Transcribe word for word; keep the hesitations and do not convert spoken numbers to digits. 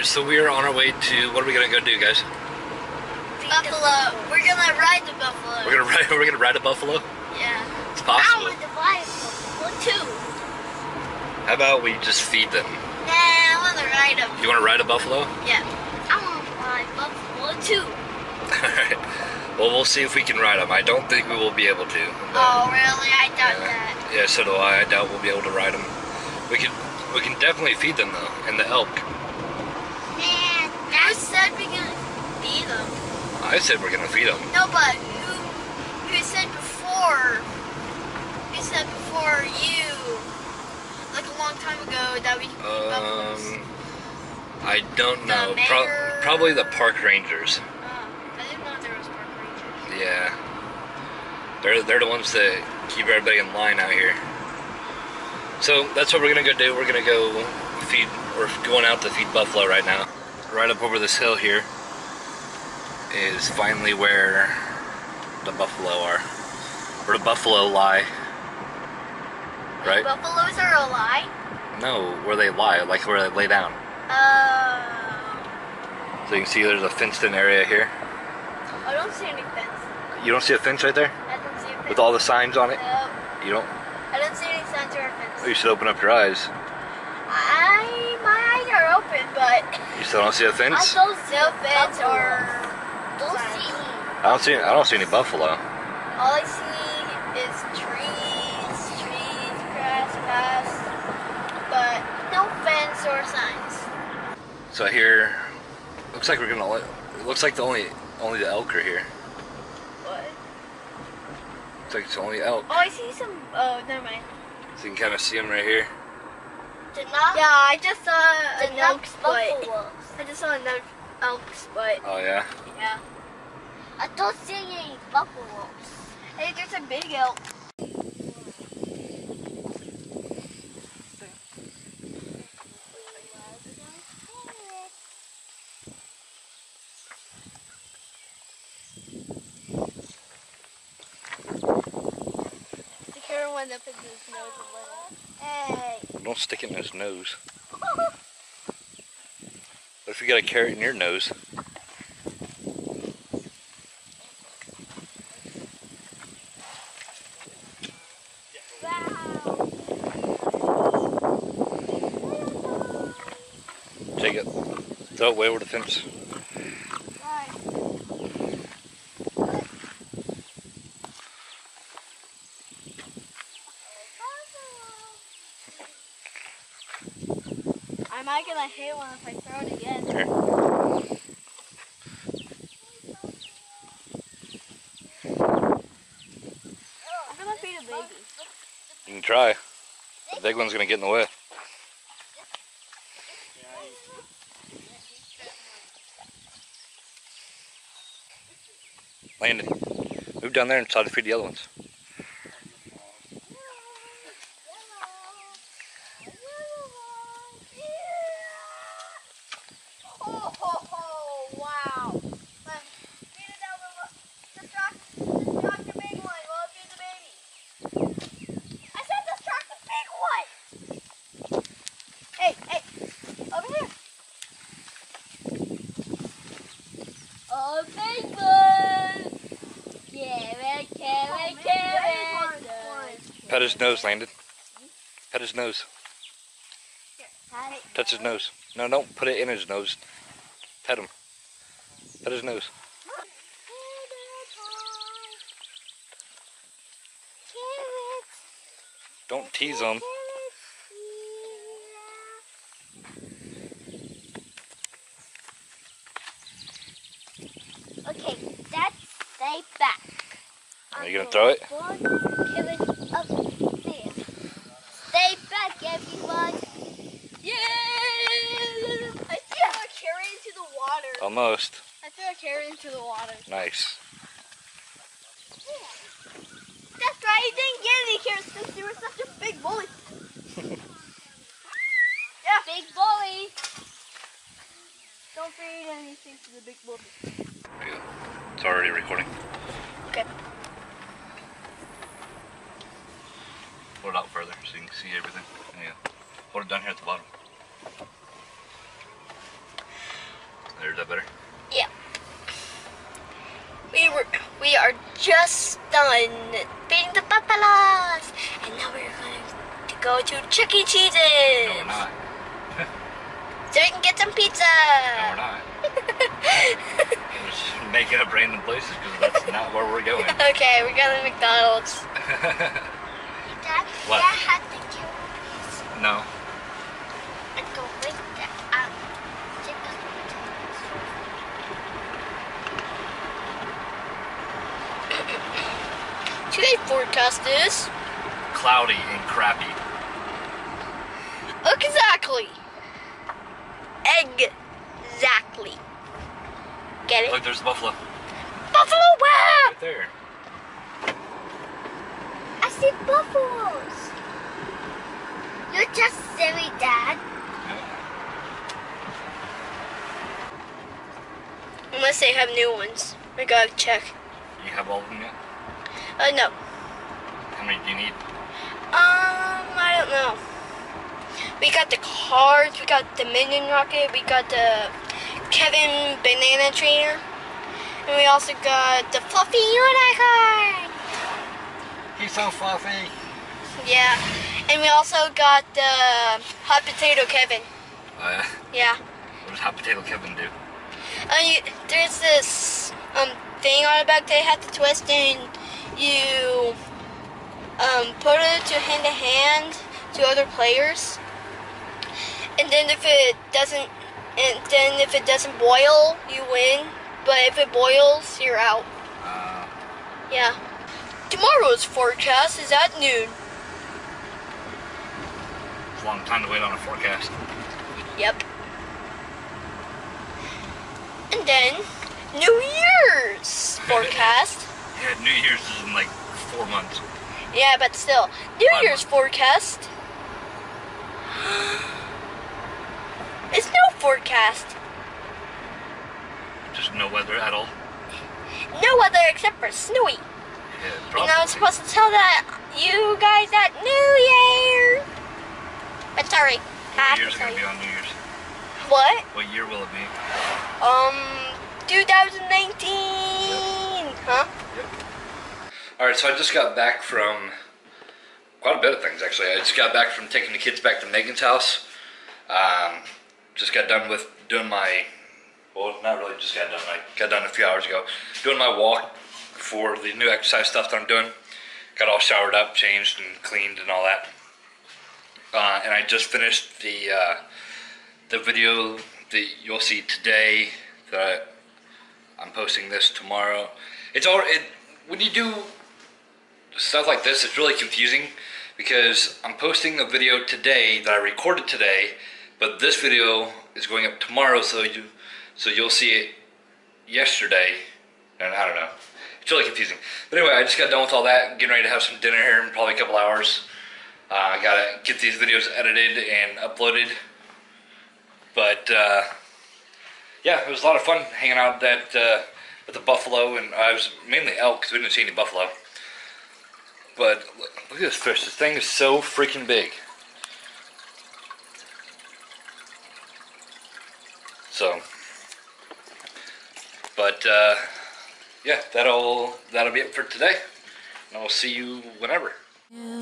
Alright, so we are on our way to, what are we going to go do, guys? Buffalo. We're going to ride the buffalo. We're going to ride, we're going to ride a buffalo? Yeah. It's possible. I want to buy a buffalo too. How about we just feed them? Nah, I want to ride them. You want to ride a buffalo? Yeah. I want to buy a buffalo too. Alright. Well, we'll see if we can ride them. I don't think we will be able to. Oh, really? I doubt yeah. that. Yeah, so do I. I doubt we'll be able to ride them. We can, we can definitely feed them, though, and the elk. I said we're gonna feed them. I said we're gonna feed them. No, but you, you said before, you said before you, like a long time ago, that we could feed buffaloes. Um, I don't know. The Pro probably the park rangers. Oh, I didn't know there was park rangers. Yeah, they're they're the ones that keep everybody in line out here. So that's what we're gonna go do. We're gonna go feed. We're going out to feed buffalo right now. Right up over this hill here is finally where the buffalo are, where the buffalo lie, right? The buffaloes are a lie? No, where they lie, like where they lay down. Oh. Uh, so you can see there's a fenced-in area here. I don't see any fence. You don't see a fence right there? I don't see a fence. With all the signs on it? No. You don't? I don't see any signs or a fence. Well, you should open up your eyes. I... Open, but you still don't see a fence? I still see no fence or don't see. I don't see. I don't see any buffalo. All I see is trees, trees, grass, grass, but no fence or signs. So here, looks like we're gonna. It looks like the only only the elk are here. What? Looks like it's only elk. Oh, I see some. Oh, never mind. So you can kind of see them right here. Did not? Yeah, I just saw an elk's butt. I just saw an elk's butt. Oh yeah? Yeah. I don't see any buffaloes. Hey, there's a big elk. The carrot went up in his nose a little. Hey. Don't stick it in his nose. What if you got a carrot in your nose? Wow. Take it. Throw it way over the fence. Am I gonna hit one if I throw it again? I'm gonna feed a baby. You can try. The big one's gonna get in the way. Landed. Move down there and try to feed the other ones. Pat his nose, Landon. Pat his nose. Touch his nose. No, don't put it in his nose. Pet him. Pet his nose. Don't tease him. Okay, that's stay back. Are you gonna throw it? Up there. Stay back, everyone. Yeah! I threw a carrot into the water. Almost. I threw a carrot into the water. Nice. Yeah. That's right, you didn't get any carrots because you were such a big bully. Yeah. Big bully. Don't feed anything to the big bully. It's already recording. Okay. Hold it out further so you can see everything. Yeah. Hold it down here at the bottom. There's that better? Yeah. We were we are just done beating the papalas, and now we're going to go to Chuck E. Cheese's. No, we're not. So we can get some pizza. No, we're not. We're just making up random places because that's not where we're going. Okay, we're going to McDonald's. Dad, what? Dad had the pizza. No. I'm going to make that up. Should I forecast this? Cloudy and crappy. Exactly. Exactly. Get it? Look, there's the buffalo. Buffalo where? Right there. I see buffaloes. You're just silly, Dad. Yeah. Unless they have new ones. We gotta check. You have all of them yet? Uh, no. How many do you need? Um, I don't know. We got the cards, we got the Minion Rocket, we got the Kevin Banana Trainer, and we also got the Fluffy Unicorn! He's so fluffy! Yeah, and we also got the Hot Potato Kevin. Oh yeah? Yeah. What does Hot Potato Kevin do? Uh, you, there's this um, thing on the back that you have to twist, and you um, put it to hand to hand to other players, and then if it doesn't, and then if it doesn't boil, you win. But if it boils, you're out. Uh, yeah. Tomorrow's forecast is at noon. It's a long time to wait on a forecast. Yep. And then New Year's forecast. Yeah, New Year's is in like four months. Yeah, but still, New Five Year's months. Forecast. It's no forecast. Just no weather at all? No weather except for snowy. Yeah, and I was supposed to tell that you guys at New Year. But sorry. What year's it going to be on New Year's? What? What year will it be? Um, two thousand nineteen. Yep. Huh? Yep. Alright, so I just got back from quite a bit of things, actually. I just got back from taking the kids back to Megan's house. Um... Just got done with doing my, well, not really just got done, I got done a few hours ago, doing my walk for the new exercise stuff that I'm doing. Got all showered up, changed and cleaned and all that. Uh, and I just finished the uh, the video that you'll see today, that I, I'm posting this tomorrow. It's all, it, when you do stuff like this, it's really confusing because I'm posting a video today that I recorded today. But this video is going up tomorrow, so you, so you'll see it yesterday, and I don't know. It's really confusing. But anyway, I just got done with all that, getting ready to have some dinner here in probably a couple hours. Uh, I gotta get these videos edited and uploaded. But uh, yeah, it was a lot of fun hanging out at uh, with the buffalo, and I was mainly elk because we didn't see any buffalo. But look, look at this fish. This thing is so freaking big. So, but uh, yeah, that'll that'll be it for today, and I'll see you whenever. Yeah.